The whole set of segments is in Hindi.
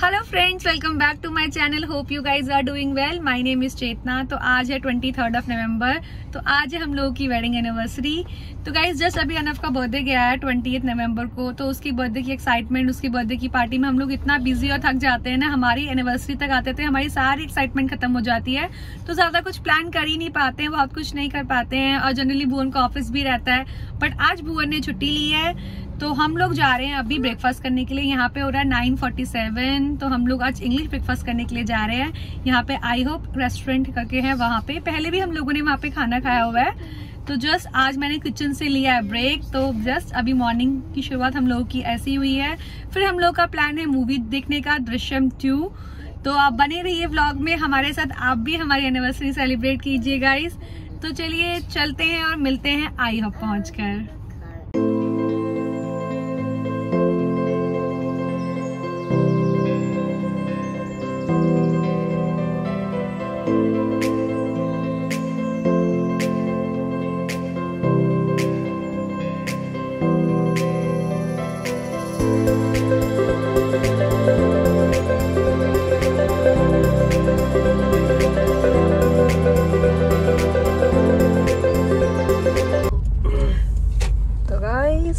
Hello friends, welcome back to my channel. Hope you guys are doing well. My name is Chetna. तो आज है 23 नवंबर, तो आज है हम लोगों की वेडिंग एनिवर्सरी। तो गाइज जस्ट अभी अनफ का बर्थडे गया है 20 नवंबर को। तो उसकी बर्थडे की एक्साइटमेंट, उसकी बर्थडे की पार्टी में हम लोग इतना बिजी और थक जाते हैं ना, हमारी एनिवर्सरी तक आते थे हमारी सारी एक्साइटमेंट खत्म हो जाती है। तो ज़्यादा कुछ प्लान कर ही नहीं पाते हैं, बहुत कुछ नहीं कर पाते हैं। और जनरली भुवन का ऑफिस भी रहता है, बट आज भुवन ने छुट्टी ली है। तो हम लोग जा रहे हैं अभी ब्रेकफास्ट करने के लिए। यहाँ पे हो रहा है 9:47। तो हम लोग आज इंग्लिश ब्रेकफास्ट करने के लिए जा रहे हैं। यहाँ पे आई होप रेस्टोरेंट करके है, वहाँ पे पहले भी हम लोगों ने वहाँ पे खाना खाया हुआ है। तो जस्ट आज मैंने किचन से लिया है ब्रेक। तो जस्ट अभी मॉर्निंग की शुरुआत हम लोगों की ऐसी हुई है। फिर हम लोग का प्लान है मूवी देखने का, दृश्यम 2। तो आप बने रहिए व्लॉग में हमारे साथ, आप भी हमारी एनिवर्सरी सेलिब्रेट कीजिए गाइज। तो चलिए चलते हैं और मिलते हैं आई होप पहुँचकर।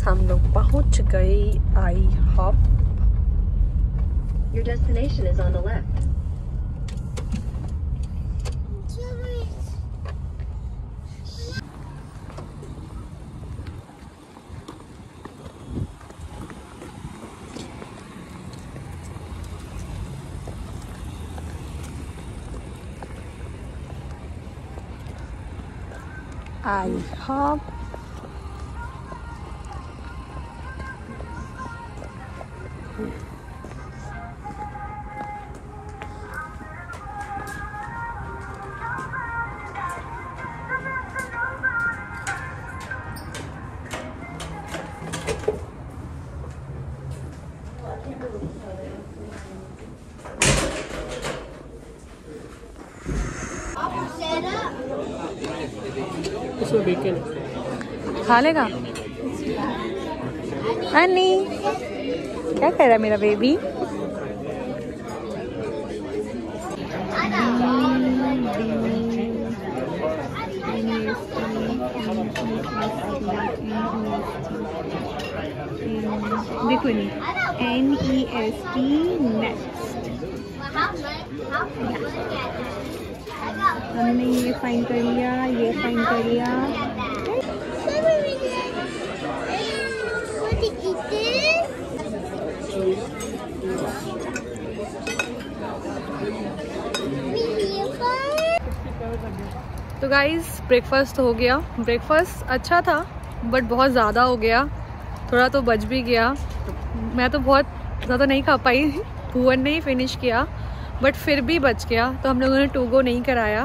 हम लोग पहुंच गए I hope. Your destination is on the left. I hope खा लेगा। अन्नी क्या कह रहा है मेरा बेबी। देखो नी NEST नेक्स्ट। हमने ये फाइन कर लिया, ये फाइन कर लिया। तो गाइज ब्रेकफास्ट हो गया। ब्रेकफास्ट अच्छा था बट बहुत ज़्यादा हो गया, थोड़ा तो बच भी गया। मैं तो बहुत ज़्यादा नहीं खा पाई, भुवन ने ही फिनिश किया, बट फिर भी बच गया। तो हम लोगों ने टोगो नहीं कराया।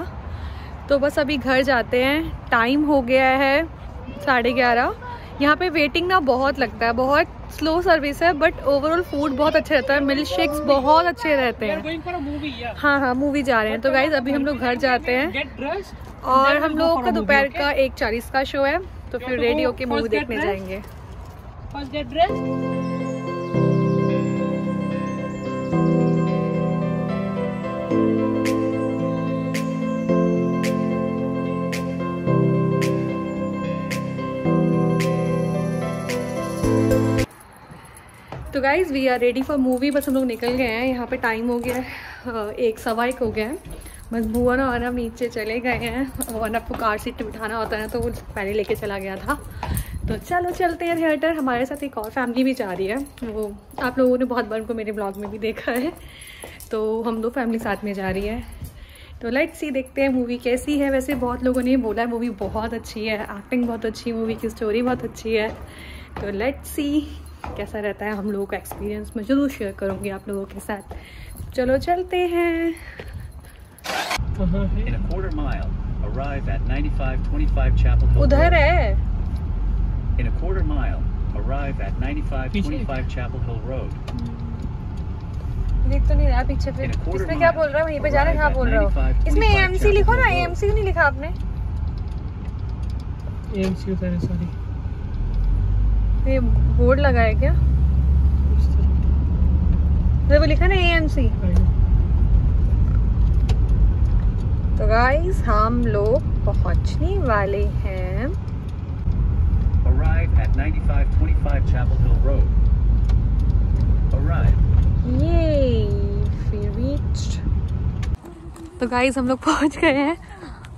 तो बस अभी घर जाते हैं। टाइम हो गया है 11:30। यहाँ पे वेटिंग ना बहुत लगता है, बहुत स्लो सर्विस है, बट ओवरऑल फूड बहुत अच्छा रहता है। मिल्क शेक्स बहुत अच्छे रहते हैं। हाँ हाँ, मूवी जा रहे हैं। तो गाइज अभी हम लोग घर जाते हैं और हम लोगों का दोपहर का 1:40 का शो है। तो फिर रेडी होके मूवी देखने जाएंगे। तो guys we are ready for movie. बस हम लोग निकल गए हैं। यहाँ पे टाइम हो गया है 1:15 हो गया है। बस भुवन और अनब नीचे चले गए हैं। और अनब को कार सीट पे बिठाना होता है तो वो पहले लेके चला गया था। तो चलो चलते हैं थिएटर। हमारे साथ एक और फैमिली भी जा रही है, वो आप लोगों ने बहुत बार उनको मेरे ब्लॉग में भी देखा है। तो हम दो फैमिली साथ में जा रही है। तो लेट्स सी, देखते हैं मूवी कैसी है। वैसे बहुत लोगों ने बोला है मूवी बहुत अच्छी है, एक्टिंग बहुत अच्छी है, मूवी की स्टोरी बहुत अच्छी है। तो लेट्स सी कैसा रहता है। हम लोगों का एक्सपीरियंस मैं जरूर शेयर करूँगी आप लोगों के साथ। चलो चलते हैं। उधर है। देख तो नहीं रहा पीछे पे। इसमें क्या बोल रहा है, वहीं पे जा रहे हैं। हाँ बोल रहा हूँ। इसमें AMC लिखो ना। AMC नहीं लिखा आपने। AMC उधर है, सॉरी। ये बोर्ड लगा है क्या? वो लिखा ना AMC। तो गाइस हम लोग पहुंचने वाले हैं। Arrive at 9525 Chapel Hill Road। Arrive। Yay, we reached। तो गाइस हम लोग पहुंच गए हैं।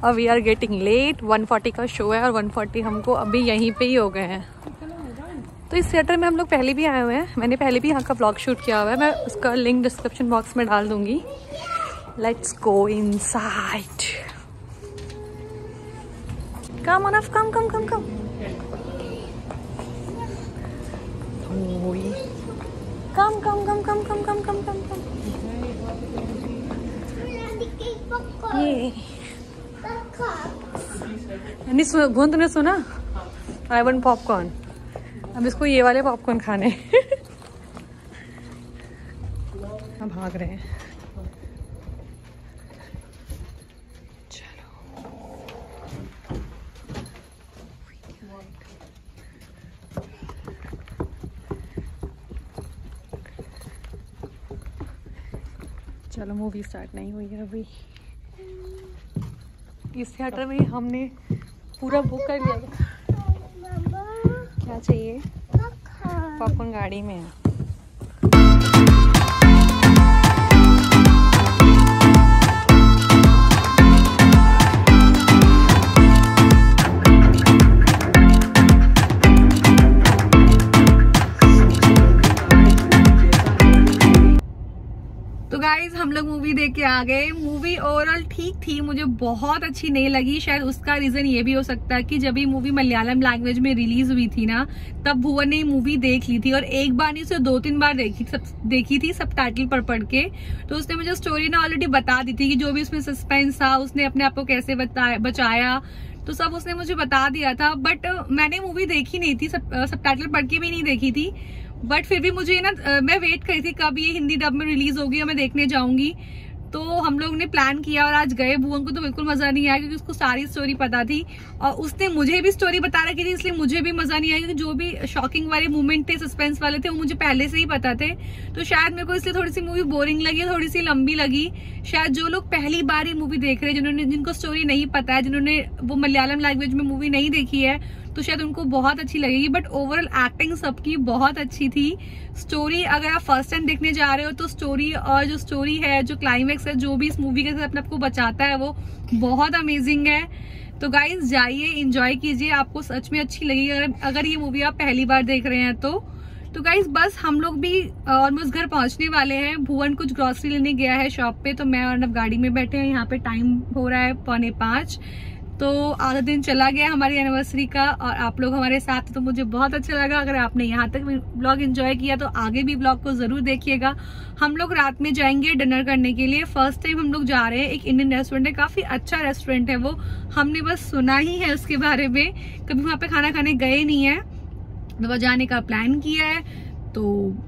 अब वी आर गेटिंग लेट। 140 का शो है और 140 हमको अभी यहीं पे ही हो गए हैं। तो इस थिएटर में हम लोग पहले भी आए हुए हैं। मैंने पहले भी यहाँ का ब्लॉग शूट किया हुआ है। मैं उसका लिंक डिस्क्रिप्शन बॉक्स में डाल दूंगी। Let's go inside. कम अनफ come come come come come come come come come come come come come. ये भून तुमने सुना? I want popcorn. अब इसको ये वाले पॉपकॉर्न खाने हम भाग रहे हैं। चलो मूवी स्टार्ट नहीं हुई है अभी। इस थिएटर में हमने पूरा बुक कर लिया था। क्या चाहिए? पॉपकॉर्न गाड़ी में है। तो गाइज हम लोग मूवी देख के आ गए। मूवी ओवरऑल ठीक थी, मुझे बहुत अच्छी नहीं लगी। शायद उसका रीज़न ये भी हो सकता है कि जब ये मूवी मलयालम लैंग्वेज में रिलीज हुई थी ना, तब भुवन ने मूवी देख ली थी और एक बार नहीं उसे 2-3 बार देखी थी सब टाइटल पढ़ के। तो उसने मुझे स्टोरी ना ऑलरेडी बता दी थी कि जो भी उसमें सस्पेंस था, उसने अपने आप को कैसे बचाया, तो सब उसने मुझे बता दिया था। बट मैंने मूवी देखी नहीं थी, सब टाइटल पढ़ के भी नहीं देखी थी। बट फिर भी मुझे ना, मैं वेट करी थी कब ये हिंदी डब में रिलीज होगी और मैं देखने जाऊंगी। तो हम लोग ने प्लान किया और आज गए। भुवन को तो बिल्कुल मज़ा नहीं आया क्योंकि उसको सारी स्टोरी पता थी और उसने मुझे भी स्टोरी बता रखी थी, इसलिए मुझे भी मज़ा नहीं आया क्योंकि जो भी शॉकिंग वाले मूवमेंट थे, सस्पेंस वाले थे, वो मुझे पहले से ही पता थे। तो शायद मेरे को इसलिए थोड़ी सी मूवी बोरिंग लगी, थोड़ी सी लंबी लगी। शायद जो लोग पहली बार ये मूवी देख रहे हैं, जिनको स्टोरी नहीं पता है, जिन्होंने वो मलयालम लैंग्वेज में मूवी नहीं देखी है, तो शायद उनको बहुत अच्छी लगेगी। बट ओवरऑल एक्टिंग सबकी बहुत अच्छी थी। स्टोरी अगर आप फर्स्ट टाइम देखने जा रहे हो तो स्टोरी, और जो स्टोरी है, जो क्लाइमेक्स है, जो भी इस मूवी के साथ अपने आपको बचाता है, वो बहुत अमेजिंग है। तो गाइज जाइए, इंजॉय कीजिए, आपको सच में अच्छी लगेगी अगर ये मूवी आप पहली बार देख रहे हैं तो। तो गाइज बस हम लोग भी ऑलमोस्ट घर पहुंचने वाले हैं। भुवन कुछ ग्रॉसरी लेने गया है शॉप पे, तो मैं और नव गाड़ी में बैठे हैं। यहाँ पे टाइम हो रहा है 4:45। तो आधा दिन चला गया हमारी एनिवर्सरी का और आप लोग हमारे साथ, तो मुझे बहुत अच्छा लगा। अगर आपने यहाँ तक ब्लॉग एंजॉय किया तो आगे भी ब्लॉग को ज़रूर देखिएगा। हम लोग रात में जाएंगे डिनर करने के लिए। फर्स्ट टाइम हम लोग जा रहे हैं। एक इंडियन रेस्टोरेंट है, काफ़ी अच्छा रेस्टोरेंट है वो। हमने बस सुना ही है उसके बारे में, कभी वहाँ पर खाना खाने गए नहीं है। तो वह जाने का प्लान किया है, तो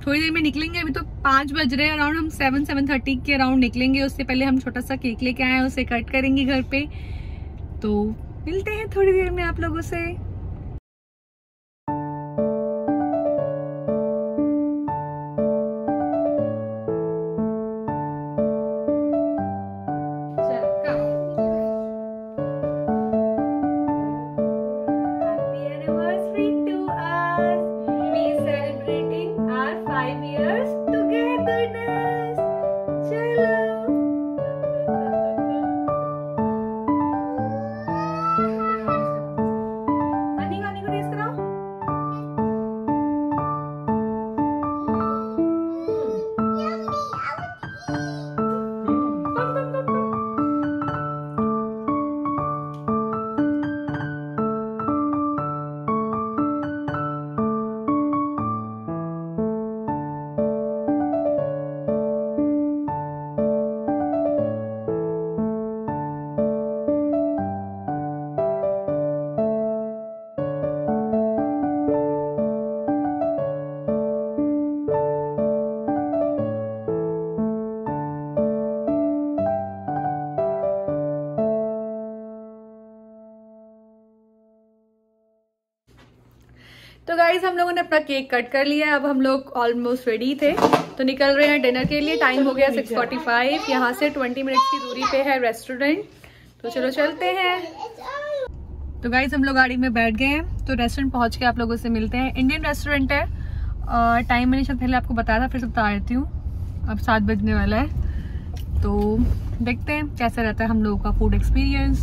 थोड़ी देर में निकलेंगे। अभी तो 5 बज रहे हैं, अराउंड हम 7-7:30 के अराउंड निकलेंगे। उससे पहले हम छोटा सा केक लेके आए हैं, उसे कट करेंगे घर पे। तो मिलते हैं थोड़ी देर में आप लोगों से। तो गाइज हम लोगों ने अपना केक कट कर लिया है, अब हम लोग ऑलमोस्ट रेडी थे तो निकल रहे हैं डिनर के लिए। टाइम हो गया 6:45, यहाँ से 20 मिनट्स की दूरी पे है रेस्टोरेंट, तो चलो चलते हैं। तो गाइज हम लोग गाड़ी में बैठ गए हैं, तो रेस्टोरेंट पहुँच के आप लोगों से मिलते हैं। इंडियन रेस्टोरेंट है, टाइम मैंने शायद पहले आपको बताया था, फिर से बता देती हूँ। अब 7 बजने वाला है, तो देखते हैं कैसा रहता है हम लोगों का food experience.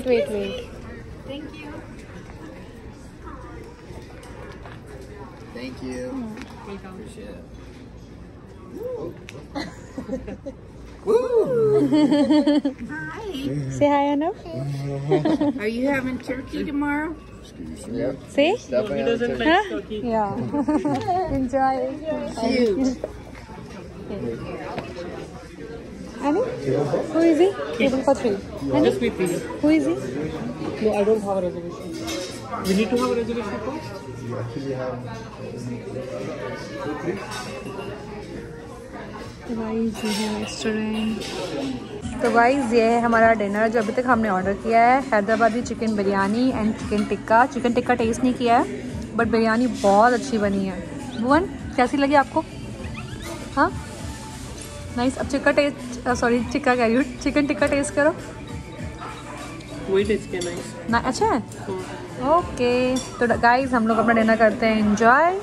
Wait. Thank you. Welcome. Woo. Hi. Say hi, Anna. Are you having turkey tomorrow? Yep. See? He doesn't like turkey. Yeah. Enjoy. Cute. Annie? Who is he? Table for 3. Just wait, please. Who is he? No, I don't have a reservation. We need to have a reservation first. You actually have. So guys, ये है रेस्टोरेंट। तो गाइज ये है हमारा डिनर जो अभी तक हमने ऑर्डर किया है। Hyderabadi chicken biryani and chicken tikka. Chicken tikka taste नहीं किया है, बट बिरयानी बहुत अच्छी बनी है। भुवन, कैसी लगी आपको? हाँ, नाइस। अब टिक्का टेस्ट, सॉरी टिक्का कह रही हूँ, चिकन टिक्का टेस्ट करो। वही टेस्ट किया, नाइस ना, अच्छा है। ओके तो गाइज हम लोग अपना डिनर करते हैं एंजॉय,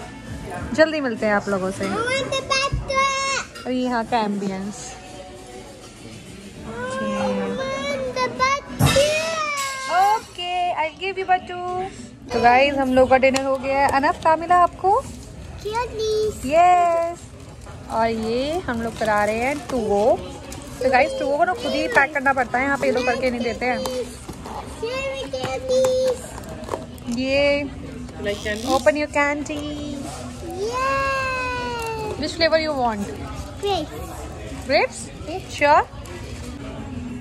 जल्दी मिलते हैं आप लोगों से। और यहाँ का ambience, okay I give you बच्चू। तो गाइज हम लोग का डिनर हो गया है। अनफ, क्या मिला आपको? यस, और ये हम लोग करा रहे हैं टूवो। तो गाइज टूवो को ना खुद ही पैक करना पड़ता है, यहाँ पे ये लोग करके नहीं देते हैं। ये open your candy, which flavour you want? Grapes, sure.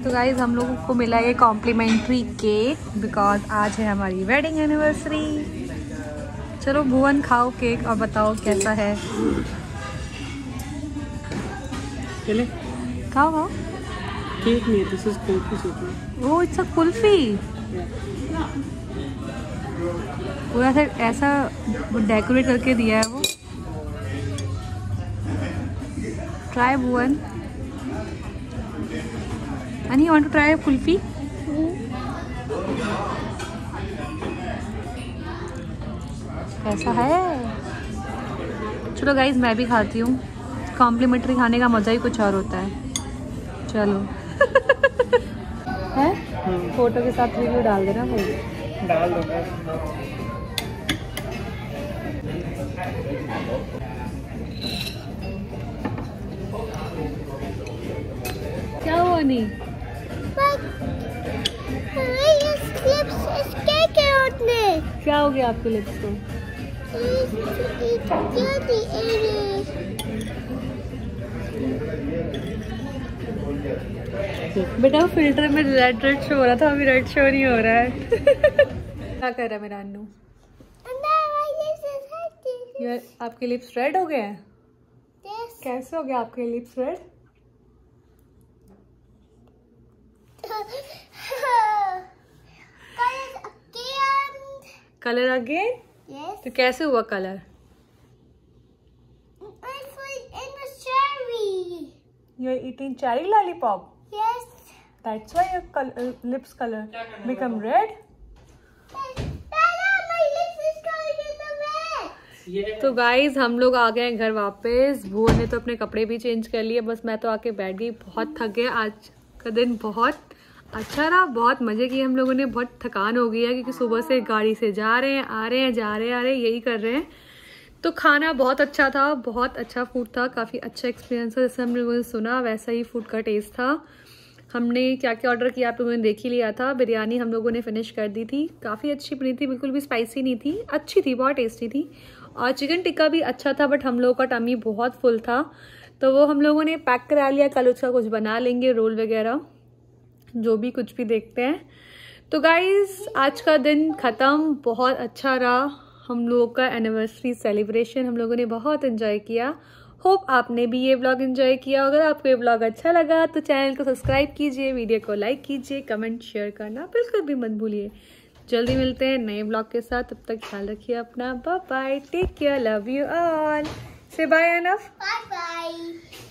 तो गाइज हम लोगों को मिला ये कॉम्प्लीमेंट्री केक, बिकॉज आज है हमारी वेडिंग एनिवर्सरी। चलो भुवन, खाओ केक और बताओ कैसा है। खाओ। केक नहीं, दिस इज कुल्फी। वो इट्स अ कुल्फी। पूरा ऐसा डेकोरेट करके दिया है वो। Try Bhuvan, and you want to try kulfi? कैसा है? चलो गाइज मैं भी खाती हूँ, कॉम्प्लीमेंट्री खाने का मज़ा ही कुछ और होता है। चलो है, फोटो के साथ रिव्यू डाल देना। वो डाल दो। क्या हुआ? नहीं क्या हो गया आपके लिप्स को? बेटा वो फिल्टर में रेड रेड शो हो रहा था, अभी रेड शो नहीं हो रहा है। क्या कर रहा है मेरा अन्नू? यार आपके लिप्स रेड हो गए हैं? Yes. कैसे हो गया आपके lips red? Colour again? Yes. तो कैसे हुआ colour? You are eating cherry lollipop. Yes. That's why your lips color become red. My lips is colored red. तो गाइज हम लोग आ गए हैं घर वापस। भुवन ने तो अपने कपड़े भी चेंज कर लिए, बस मैं तो आके बैठ गई, बहुत थक गया। आज का दिन बहुत अच्छा रहा, बहुत मजे किए हम लोगों ने। बहुत थकान हो गई है क्योंकि सुबह से गाड़ी से जा रहे हैं, आ रहे हैं, जा रहे हैं, आ रहे हैं, यही कर रहे हैं। तो खाना बहुत अच्छा था, बहुत अच्छा फूड था, काफ़ी अच्छा एक्सपीरियंस था। जैसे हम लोगों ने सुना वैसा ही फूड का टेस्ट था। हमने क्या क्या ऑर्डर किया आप लोगों ने देख ही लिया था। बिरयानी हम लोगों ने फिनिश कर दी थी, काफ़ी अच्छी बनी थी, बिल्कुल भी स्पाइसी नहीं थी, अच्छी थी, बहुत टेस्टी थी। और चिकन टिक्का भी अच्छा था, बट हम लोगों का टमी बहुत फुल था तो वो हम लोगों ने पैक करा लिया। कल उसका कुछ बना लेंगे, रोल वगैरह जो भी कुछ भी देखते हैं। तो गाइज़ आज का दिन ख़त्म, बहुत अच्छा रहा। हम लोगों का एनिवर्सरी सेलिब्रेशन हम लोगों ने बहुत एंजॉय किया। होप आपने भी ये व्लॉग एंजॉय किया। अगर आपको ये व्लॉग अच्छा लगा तो चैनल को सब्सक्राइब कीजिए, वीडियो को लाइक कीजिए, कमेंट शेयर करना बिल्कुल भी मत भूलिए। जल्दी मिलते हैं नए व्लॉग के साथ, तब तक ख्याल रखिए अपना। Bye bye, take care, love you all, say bye एनफ, बाय बाय।